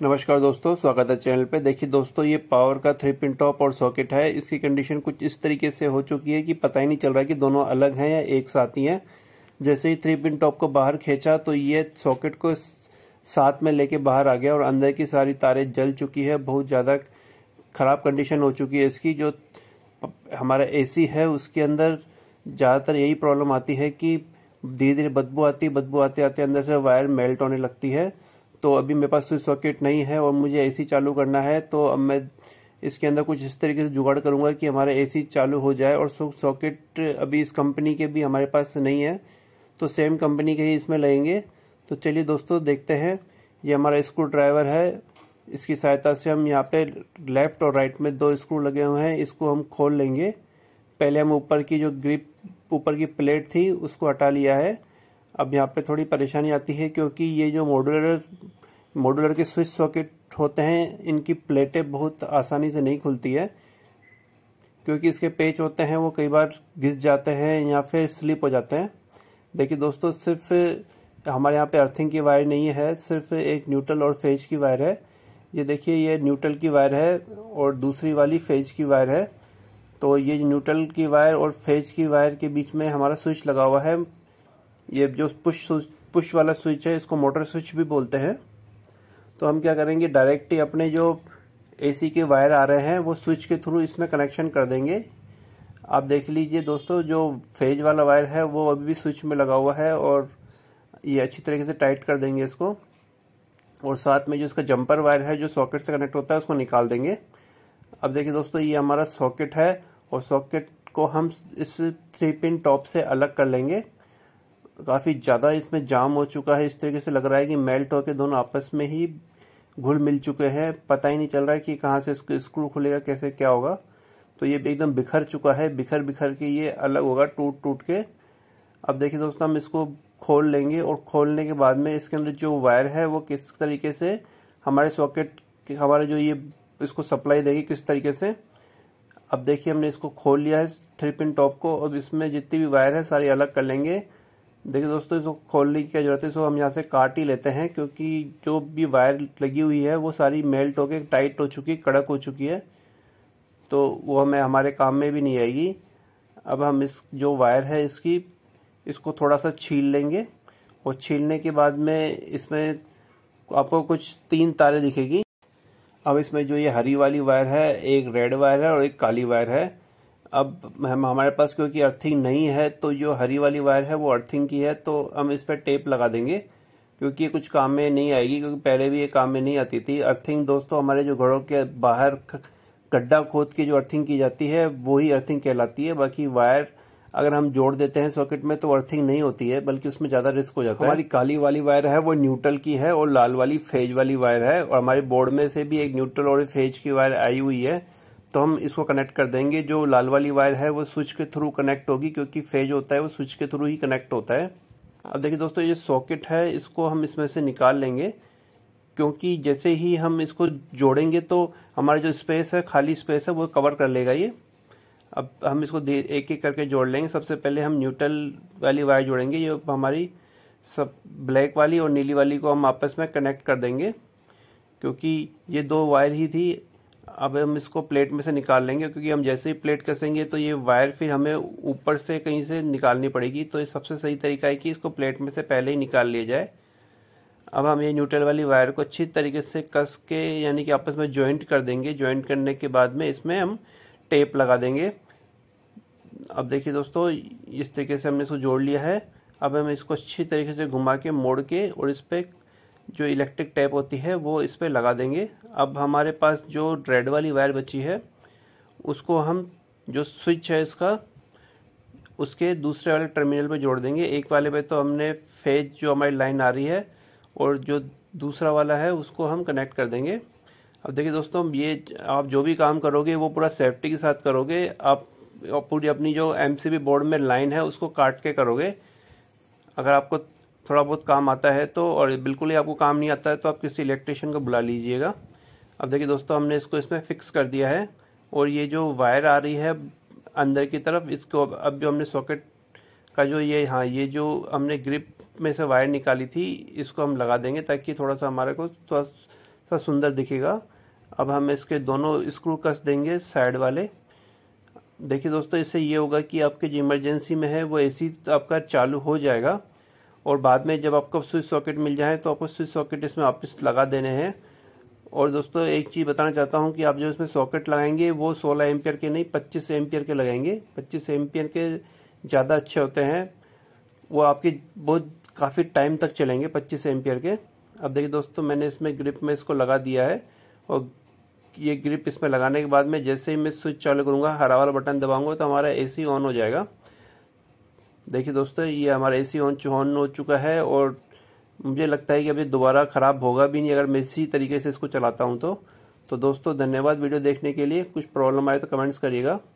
नमस्कार दोस्तों, स्वागत है चैनल पे। देखिए दोस्तों, ये पावर का 3 पिन टॉप और सॉकेट है। इसकी कंडीशन कुछ इस तरीके से हो चुकी है कि पता ही नहीं चल रहा कि दोनों अलग हैं या एक साथ ही हैं। जैसे ही 3 पिन टॉप को बाहर खींचा तो ये सॉकेट को साथ में लेके बाहर आ गया और अंदर की सारी तारें जल चुकी है। बहुत ज़्यादा ख़राब कंडीशन हो चुकी है इसकी। जो हमारा AC है उसके अंदर ज़्यादातर यही प्रॉब्लम आती है कि धीरे धीरे बदबू आते आते अंदर से वायर मेल्ट होने लगती है। तो अभी मेरे पास स्विच सॉकेट नहीं है और मुझे AC चालू करना है, तो अब मैं इसके अंदर कुछ इस तरीके से जुगाड़ करूंगा कि हमारा AC चालू हो जाए। और स्विच सॉकेट अभी इस कंपनी के भी हमारे पास नहीं है, तो सेम कंपनी के ही इसमें लगेंगे। तो चलिए दोस्तों देखते हैं। ये हमारा स्क्रू ड्राइवर है, इसकी सहायता से हम यहाँ पे लेफ़्ट और राइट में 2 स्क्रू लगे हुए हैं, इसको हम खोल लेंगे। पहले हम ऊपर की जो ग्रिप, ऊपर की प्लेट थी उसको हटा लिया है। अब यहाँ पे थोड़ी परेशानी आती है क्योंकि ये जो मॉड्यूलर के स्विच सॉकेट होते हैं इनकी प्लेटें बहुत आसानी से नहीं खुलती है, क्योंकि इसके पेच होते हैं वो कई बार घिस जाते हैं या फिर स्लिप हो जाते हैं। देखिए दोस्तों, सिर्फ हमारे यहाँ पे अर्थिंग की वायर नहीं है, सिर्फ एक न्यूट्रल और फेज की वायर है। ये देखिए, ये न्यूट्रल की वायर है और दूसरी वाली फेज की वायर है। तो ये न्यूट्रल की वायर और फेज की वायर के बीच में हमारा स्विच लगा हुआ है। ये जो पुश वाला स्विच है इसको मोटर स्विच भी बोलते हैं। तो हम क्या करेंगे, डायरेक्ट ही अपने जो AC के वायर आ रहे हैं वो स्विच के थ्रू इसमें कनेक्शन कर देंगे। आप देख लीजिए दोस्तों, जो फेज वाला वायर है वो अभी भी स्विच में लगा हुआ है और ये अच्छी तरीके से टाइट कर देंगे इसको। और साथ में जो इसका जंपर वायर है जो सॉकेट से कनेक्ट होता है उसको निकाल देंगे। अब देखिए दोस्तों, ये हमारा सॉकेट है और सॉकेट को हम इस 3 पिन टॉप से अलग कर लेंगे। काफ़ी ज़्यादा इसमें जाम हो चुका है, इस तरीके से लग रहा है कि मेल्ट होकर दोनों आपस में ही घुल मिल चुके हैं। पता ही नहीं चल रहा है कि कहाँ से इसका स्क्रू खुलेगा, कैसे क्या होगा। तो ये एकदम बिखर चुका है, बिखर के ये अलग होगा टूट के। अब देखिए दोस्तों, हम इसको खोल लेंगे और खोलने के बाद में इसके अंदर जो वायर है वो किस तरीके से हमारे सॉकेट के हमारे जो ये इसको सप्लाई देगी किस तरीके से। अब देखिए, हमने इसको खोल लिया है 3 पिन टॉप को। अब इसमें जितनी भी वायर है सारी अलग कर लेंगे। देखिए दोस्तों, इसको खोलने की क्या ज़रूरत है, इसको हम यहाँ से काट ही लेते हैं क्योंकि जो भी वायर लगी हुई है वो सारी मेल्ट होके टाइट हो चुकी है, कड़क हो चुकी है। तो वो हमें हमारे काम में भी नहीं आएगी। अब हम इस जो वायर है इसको थोड़ा सा छील लेंगे और छीलने के बाद में इसमें आपको कुछ 3 तारें दिखेगी। अब इसमें जो ये हरी वाली वायर है, एक रेड वायर है और एक काली वायर है। अब हम हमारे पास क्योंकि अर्थिंग नहीं है तो जो हरी वाली वायर है वो अर्थिंग की है, तो हम इस पर टेप लगा देंगे क्योंकि ये कुछ काम में नहीं आएगी, क्योंकि पहले भी ये काम में नहीं आती थी। अर्थिंग दोस्तों हमारे जो घरों के बाहर गड्ढा खोद के जो अर्थिंग की जाती है वो ही अर्थिंग कहलाती है। बाकी वायर अगर हम जोड़ देते हैं सॉकेट में तो अर्थिंग नहीं होती है, बल्कि उसमें ज़्यादा रिस्क हो जाता है। हमारी काली वाली वायर है वो न्यूट्रल की है और लाल वाली फेज वाली वायर है, और हमारे बोर्ड में से भी एक न्यूट्रल और फेज की वायर आई हुई है। तो हम इसको कनेक्ट कर देंगे। जो लाल वाली वायर है वो स्विच के थ्रू कनेक्ट होगी, क्योंकि फेज होता है वो स्विच के थ्रू ही कनेक्ट होता है। अब देखिए दोस्तों, ये सॉकेट है इसको हम इसमें से निकाल लेंगे, क्योंकि जैसे ही हम इसको जोड़ेंगे तो हमारा जो स्पेस है, खाली स्पेस है, वो कवर कर लेगा ये। अब हम इसको एक एक करके जोड़ लेंगे। सबसे पहले हम न्यूट्रल वाली वायर जोड़ेंगे। ये हमारी सब ब्लैक वाली और नीली वाली को हम आपस में कनेक्ट कर देंगे, क्योंकि ये 2 वायर ही थी। अब हम इसको प्लेट में से निकाल लेंगे, क्योंकि हम जैसे ही प्लेट कसेंगे तो ये वायर फिर हमें ऊपर से कहीं से निकालनी पड़ेगी। तो ये सबसे सही तरीका है कि इसको प्लेट में से पहले ही निकाल लिया जाए। अब हम ये न्यूट्रल वाली वायर को अच्छी तरीके से कस के, यानी कि आपस में जॉइंट कर देंगे। जॉइंट करने के बाद में इसमें हम टेप लगा देंगे। अब देखिए दोस्तों, इस तरीके से हमने इसको जोड़ लिया है। अब हम इसको अच्छी तरीके से घुमा के, मोड़ के और इस पर जो इलेक्ट्रिक टेप होती है वो इस पर लगा देंगे। अब हमारे पास जो रेड वाली वायर बची है उसको हम जो स्विच है इसका उसके दूसरे वाले टर्मिनल पे जोड़ देंगे। एक वाले पे तो हमने फेज जो हमारी लाइन आ रही है और जो दूसरा वाला है उसको हम कनेक्ट कर देंगे। अब देखिए दोस्तों, ये आप जो भी काम करोगे वो पूरा सेफ्टी के साथ करोगे। आप पूरी अपनी जो MCB बोर्ड में लाइन है उसको काट के करोगे। अगर आपको थोड़ा बहुत काम आता है तो, और बिल्कुल ही आपको काम नहीं आता है तो आप किसी इलेक्ट्रिशियन को बुला लीजिएगा। अब देखिए दोस्तों, हमने इसको इसमें फिक्स कर दिया है और ये जो वायर आ रही है अंदर की तरफ इसको अब जो हमने सॉकेट का जो ये जो हमने ग्रिप में से वायर निकाली थी इसको हम लगा देंगे, ताकि थोड़ा सा हमारे को थोड़ा सा सुंदर दिखेगा। अब हम इसके दोनों स्क्रू कस देंगे साइड वाले। देखिए दोस्तों, इससे ये होगा कि आपके जो इमरजेंसी में है वो एसी तो आपका चालू हो जाएगा और बाद में जब आपको स्विच सॉकेट मिल जाए तो आपको स्विच सॉकेट इसमें वापस लगा देने हैं। और दोस्तों एक चीज़ बताना चाहता हूं कि आप जो इसमें सॉकेट लगाएंगे वो 16 एम्पियर के नहीं 25 एम्पियर के लगाएंगे। 25 एम्पियर के ज़्यादा अच्छे होते हैं, वो आपके बहुत काफ़ी टाइम तक चलेंगे 25 एम्पियर के। अब देखिए दोस्तों, मैंने इसमें ग्रिप में इसको लगा दिया है और ये ग्रिप इसमें लगाने के बाद में जैसे ही मैं स्विच चालू करूँगा, हरा वाला बटन दबाऊँगा तो हमारा AC ऑन हो जाएगा। देखिए दोस्तों, ये हमारा AC ऑन हो चुका है और मुझे लगता है कि अभी दोबारा ख़राब होगा भी नहीं अगर मैं इसी तरीके से इसको चलाता हूँ तो दोस्तों धन्यवाद वीडियो देखने के लिए। कुछ प्रॉब्लम आए तो कमेंट्स करिएगा।